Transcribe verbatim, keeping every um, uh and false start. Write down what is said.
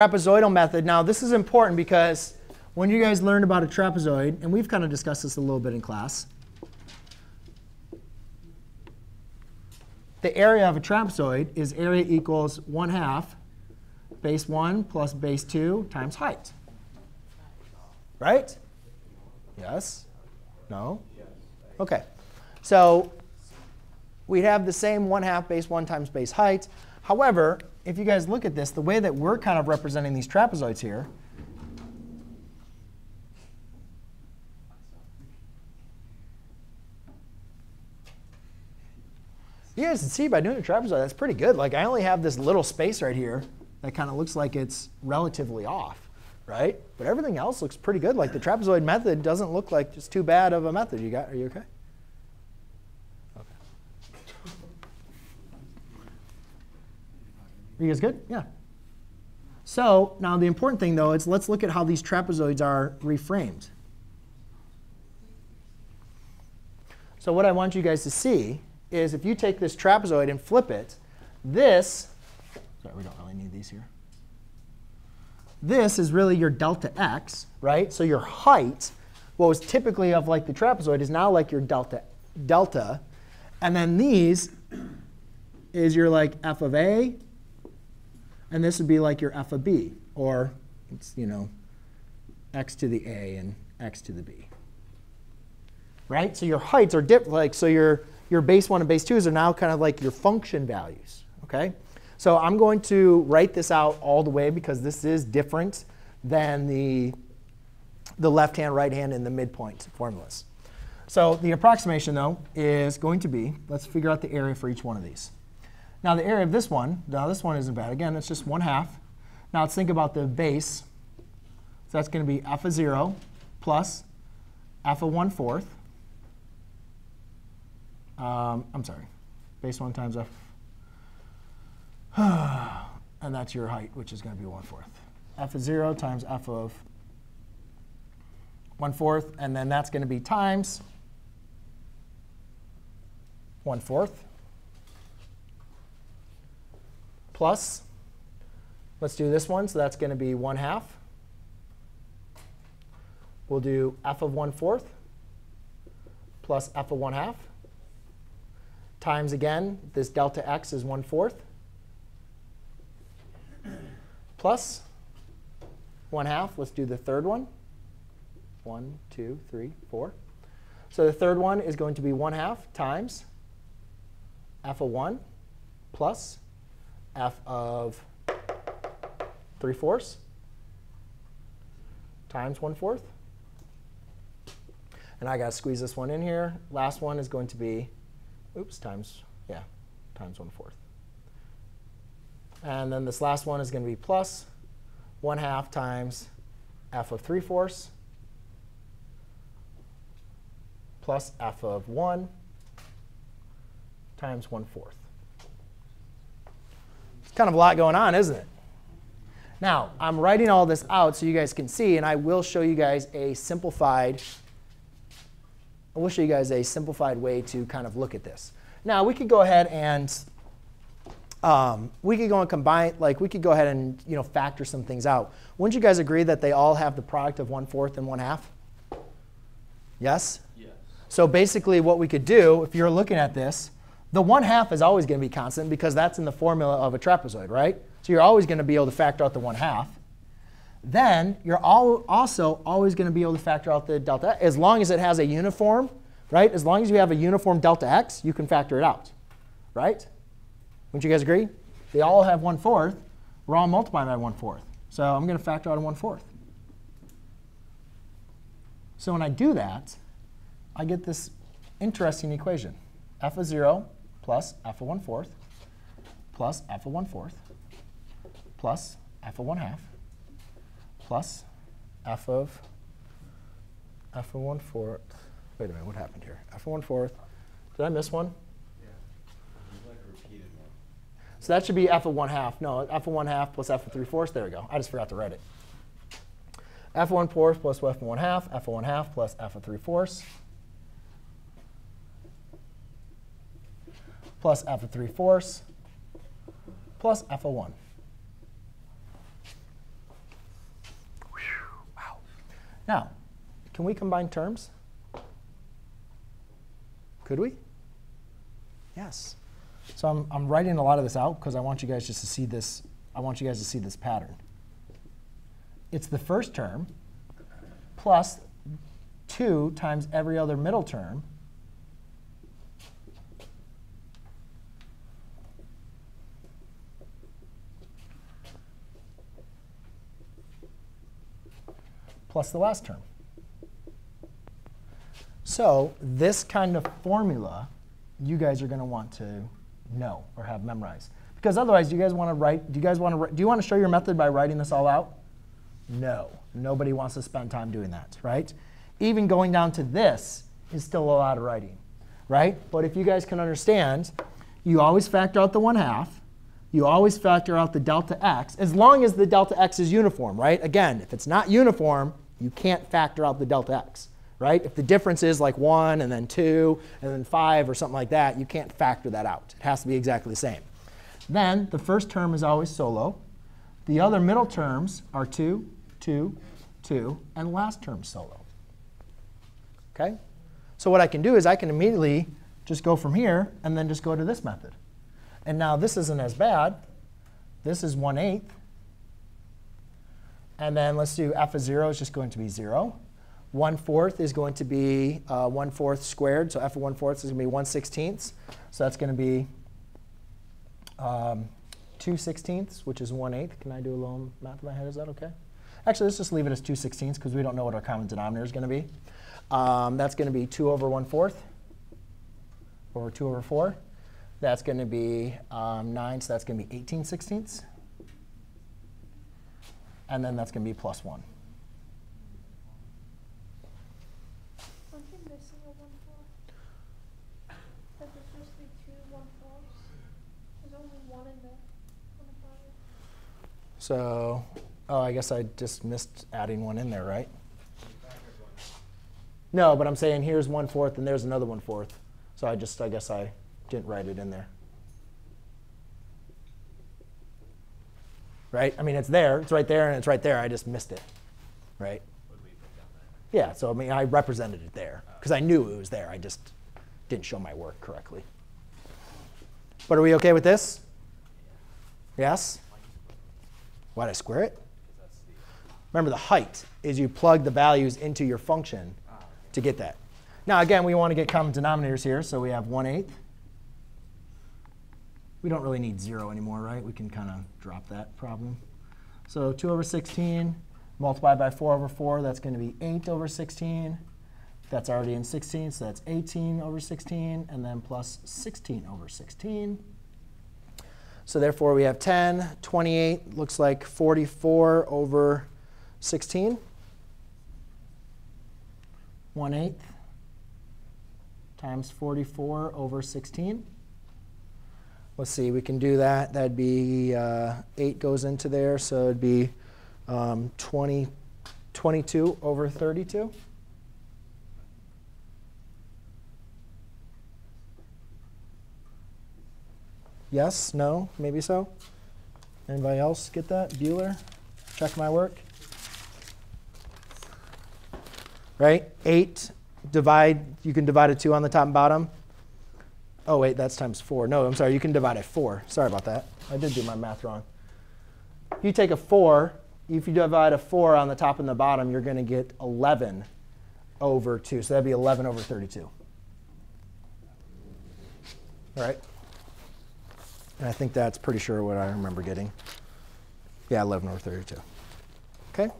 Trapezoidal method. Now, this is important because when you guys learned about a trapezoid, and we've kind of discussed this a little bit in class, the area of a trapezoid is area equals one half base one plus base two times height. Right? Yes? No? OK. So we'd have the same one half base one times base height. However, if you guys look at this, the way that we're kind of representing these trapezoids here you guys can see by doing a trapezoid, that's pretty good. Like, I only have this little space right here that kind of looks like it's relatively off, right? But everything else looks pretty good. Like, the trapezoid method doesn't look like just too bad of a method. You got, are you OK? You guys good? Yeah. So now the important thing, though, is let's look at how these trapezoids are reframed. So what I want you guys to see is if you take this trapezoid and flip it, this, sorry, we don't really need these here. This is really your delta x, right? So your height, what was typically of like the trapezoid, is now like your delta delta. And then these is your like f of a. And this would be like your f of b, or it's, you know, x to the a and x to the b, right? So your heights are dipped, like so your your base one and base twos are now kind of like your function values, okay? So I'm going to write this out all the way because this is different than the the left hand, right hand, and the midpoint formulas. So the approximation, though, is going to be, let's figure out the area for each one of these. Now, the area of this one, now this one isn't bad. Again, it's just one half. Now, let's think about the base. So that's going to be f of zero plus f of one fourth. Um, I'm sorry, base one times f. And that's your height, which is going to be one fourth. F of zero times f of one fourth. And then that's going to be times one fourth. Plus, let's do this one. So that's going to be one half. We'll do f of one fourth plus f of one half times, again, this delta x is one fourth plus one half. Let's do the third one. one, two, three, four. So the third one is going to be one half times f of one plus f of three fourths times one fourth. And I got to squeeze this one in here. Last one is going to be, oops, times, yeah, times one fourth. And then this last one is going to be plus one half times f of three fourths plus f of one times one fourth. Kind of a lot going on, isn't it? Now, I'm writing all this out so you guys can see, and I will show you guys a simplified. I will show you guys a simplified way to kind of look at this. Now, we could go ahead and um, we could go and combine, like we could go ahead and you know factor some things out. Wouldn't you guys agree that they all have the product of one fourth and one half? Yes. Yes. So basically, what we could do, if you're looking at this. The one half is always going to be constant because that's in the formula of a trapezoid, right? So you're always going to be able to factor out the one half. Then you're all also always going to be able to factor out the delta, as long as it has a uniform, right? As long as you have a uniform delta x, you can factor it out, right? Wouldn't you guys agree? They all have one fourth. We're all multiplying by one fourth. So I'm going to factor out a one fourth. So when I do that, I get this interesting equation, f of zero plus f of one fourth plus f of one fourth plus f of one half plus f of f of one fourth. Wait a minute, what happened here? F of one fourth. Did I miss one? Yeah. Like a repeated one. So that should be f of one half. No, f of one half plus f of three fourths. There we go. I just forgot to write it. F of one fourth plus f of one half, f of one half plus f of three fourths. Plus f of three fourths plus f of one. Now, can we combine terms? Could we? Yes. So I'm, I'm writing a lot of this out because I want you guys just to see this. I want you guys to see this pattern. It's the first term plus two times every other middle term plus the last term. So this kind of formula you guys are going to want to know or have memorized. Because otherwise, do you guys want to write? Do you guys want to? Do you want to show your method by writing this all out? No, nobody wants to spend time doing that, right? Even going down to this is still a lot of writing, right? But if you guys can understand, you always factor out the one half. You always factor out the delta x, as long as the delta x is uniform, right? Again, if it's not uniform, you can't factor out the delta x, right? If the difference is like one and then two and then five or something like that, you can't factor that out. It has to be exactly the same. Then the first term is always solo. The other middle terms are two, two, two, and last term solo. Okay? So what I can do is I can immediately just go from here and then just go to this method. And now this isn't as bad. This is one eighth. And then let's do f of zero is just going to be zero. one fourth is going to be uh, one fourth squared. So f of one fourth is going to be one sixteenth. So that's going to be um, two sixteenths, which is one eighth. Can I do a little math in my head? Is that OK? Actually, let's just leave it as two sixteenths, because we don't know what our common denominator is going to be. Um, that's going to be two over one fourth over two over four. That's going to be um, nine, so that's going to be eighteen sixteenths. And then that's going to be plus one. Aren't you missing a one fourth? That's supposed to be two one fourths. There's only one in there on the problem. So oh, I guess I just missed adding one in there, right? No, but I'm saying here's one fourth, and there's another one fourth. So I just, I guess I didn't write it in there. Right? I mean, it's there. It's right there, and it's right there. I just missed it. Right? Yeah, so I mean, I represented it there, because I knew it was there. I just didn't show my work correctly. But are we OK with this? Yes? Why did I square it? Remember, the height is you plug the values into your function to get that. Now, again, we want to get common denominators here. So we have one eighth. We don't really need zero anymore, right? We can kind of drop that problem. So two over sixteen multiplied by four over four, that's going to be eight over sixteen. That's already in sixteen, so that's eighteen over sixteen, and then plus sixteen over sixteen. So therefore, we have ten, twenty-eight, looks like forty-four over sixteen, one eighth times forty-four over sixteen. Let's see, we can do that. That'd be uh, eight goes into there, so it'd be um, twenty, twenty-two over thirty-two. Yes, no, maybe so. Anybody else get that? Bueller, check my work. Right, eight, divide, you can divide a two on the top and bottom. Oh, wait, that's times four. No, I'm sorry. You can divide it four. Sorry about that. I did do my math wrong. You take a four. If you divide a four on the top and the bottom, you're going to get eleven over two. So that would be eleven over thirty-two. All right? And I think that's pretty sure what I remember getting. Yeah, eleven over thirty-two. OK?